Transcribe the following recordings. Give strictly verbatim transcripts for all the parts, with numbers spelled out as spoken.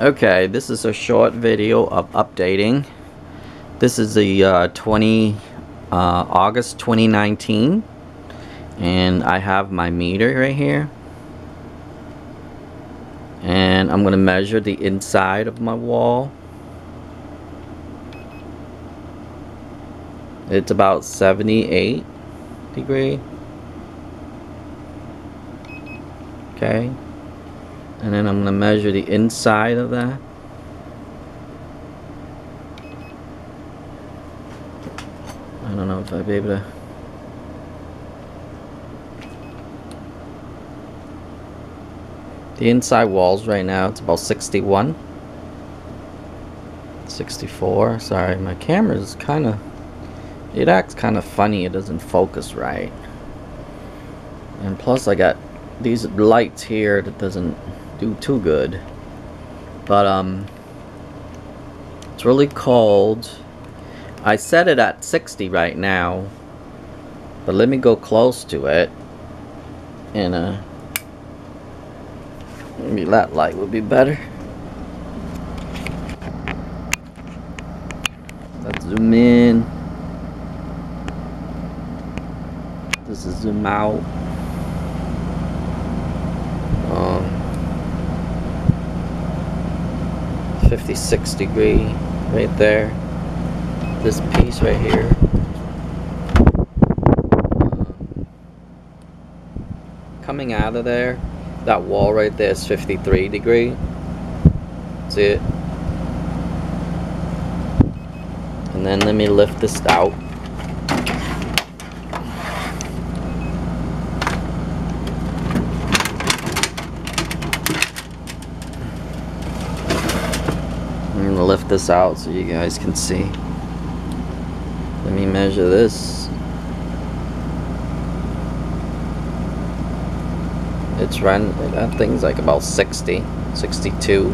Okay, this is a short video of updating. This is the uh, twenty, uh, August twenty nineteen, and I have my meter right here, and I'm going to measure the inside of my wall. It's about seventy-eight degrees. Okay. And then I'm going to measure the inside of that. I don't know if I'll be able to. The inside walls right now, it's about sixty-one. sixty-four. Sorry, my camera's kind of. It acts kind of funny. It doesn't focus right. And plus, I got these lights here that doesn't do too good, but um it's really cold. I set it at sixty right now, but let me go close to it, and uh maybe that light would be better. Let's zoom in. This is zoom out. um fifty-six degree right there. This piece right here. Coming out of there, that wall right there is fifty-three degree. That's it. And then let me lift this out. Lift this out so you guys can see. Let me measure this. It's run, that thing's like about sixty, sixty-two.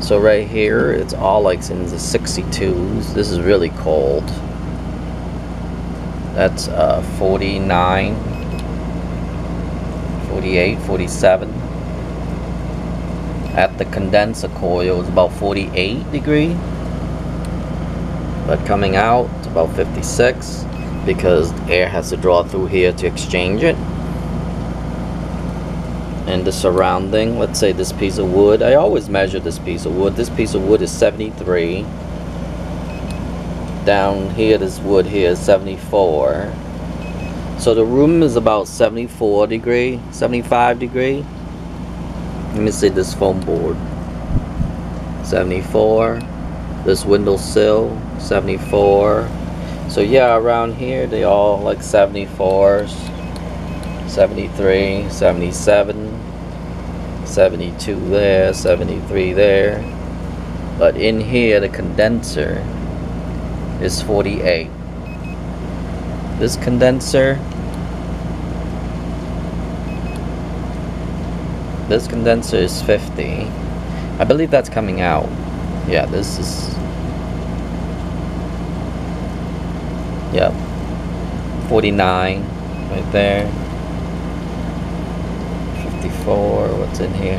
So right here, it's all like in the sixty-twos. This is really cold. That's uh, forty-nine, forty-eight, forty-seven. At the condenser coil, it's about forty-eight degree, but coming out it's about fifty-six because air has to draw through here to exchange it. And the surrounding, let's say this piece of wood, I always measure this piece of wood. This piece of wood is seventy-three. Down here, this wood here is seventy-four. So the room is about seventy-four degree, seventy-five degree. Let me see this foam board. seventy-four. This windowsill, seventy-four. So yeah, around here they all like seventy-fours, seventy-three, seventy-seven, seventy-two there, seventy-three there. But in here the condenser is forty-eight. This condenser This condenser is fifty. I believe that's coming out. Yeah, this is... Yep. forty-nine. Right there. fifty-four. What's in here?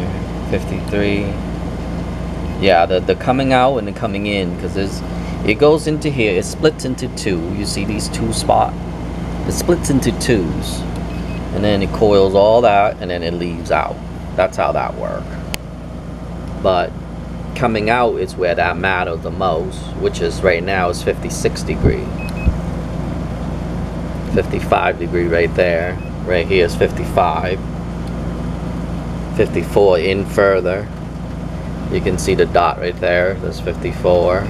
fifty-three. Yeah, the, the coming out and the coming in. Because it goes into here. It splits into two. You see these two spots? It splits into twos. And then it coils all that, and then it leaves out. That's how that works. But coming out is where that matters the most, which is right now is fifty-six degree. fifty-five degree right there. Right here is fifty-five. fifty-four in further. You can see the dot right there. That's fifty-four.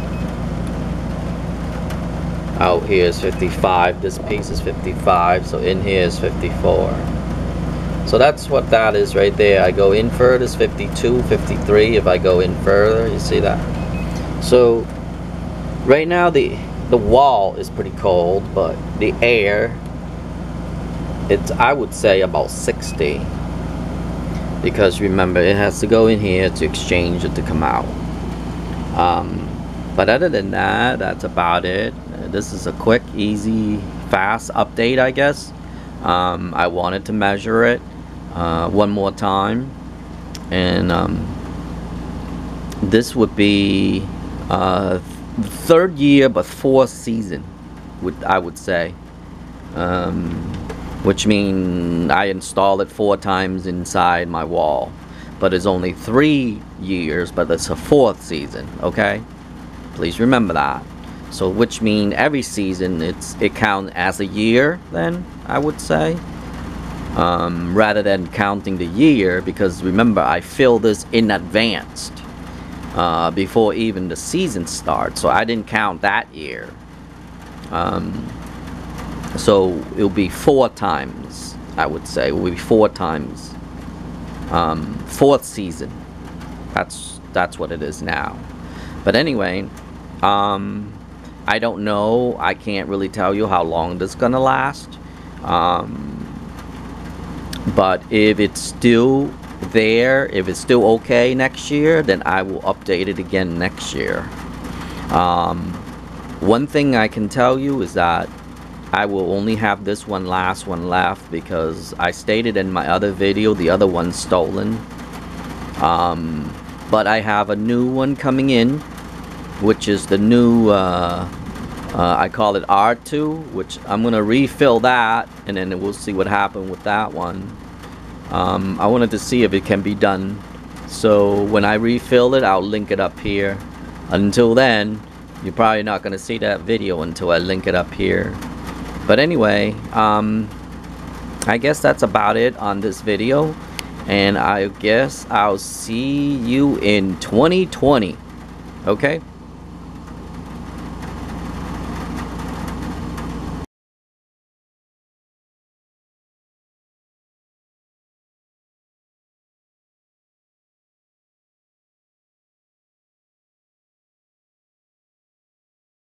Out here is fifty-five. This piece is fifty-five. So in here is fifty-four. So that's what that is right there. I go in further, it's fifty-two, fifty-three. If I go in further, you see that? So right now the the wall is pretty cold, but the air, it's, I would say, about sixty. Because remember, it has to go in here to exchange it to come out. Um, but other than that, that's about it. This is a quick, easy, fast update, I guess. Um, I wanted to measure it. Uh, one more time, and um, This would be uh, third year, but fourth season, would I would say, um, which means I installed it four times inside my wall, but it's only three years, but it's a fourth season. Okay, please remember that. So, which means every season it's it counts as a year. Then I would say, um, rather than counting the year, because remember I fill this in advance. Uh, before even the season starts, so I didn't count that year. Um, so it'll be four times, I would say. It will be four times. Um, fourth season. That's that's what it is now. But anyway, um, I don't know. I can't really tell you how long this is gonna last. Um, but if it's still there, if it's still okay next year, then I will update it again next year. Um, one thing I can tell you is that I will only have this one last one left, because I stated in my other video the other one's stolen. Um, but I have a new one coming in, which is the new uh, uh, I call it R two, which I'm gonna refill that, and then we'll see what happened with that one. Um, I wanted to see if it can be done, so when I refill it, I'll link it up here. Until then, you're probably not going to see that video until I link it up here. But anyway, um, I guess that's about it on this video, and I guess I'll see you in twenty twenty. Okay?